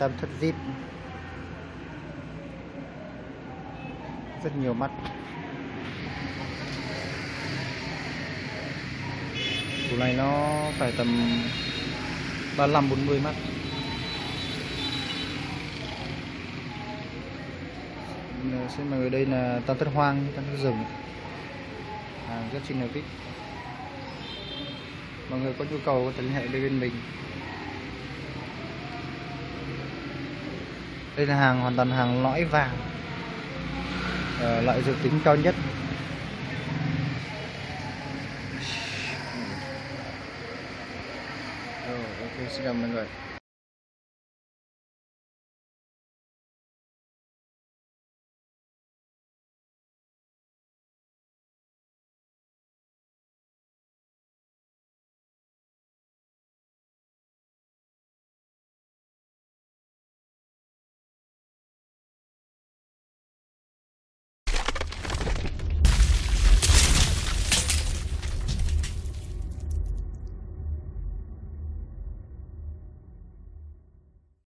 tam thất zip. Rất nhiều mắt. Củ này nó phải tầm 35-40 mắt. Xem mọi người, đây là tam thất hoang, tam thất rừng. Rất generic. Mọi người có nhu cầu có thể liên hệ với bên mình. Đây là hàng hoàn toàn hàng lõi vàng, loại dược tính cao nhất. Ok, xin chào mọi người.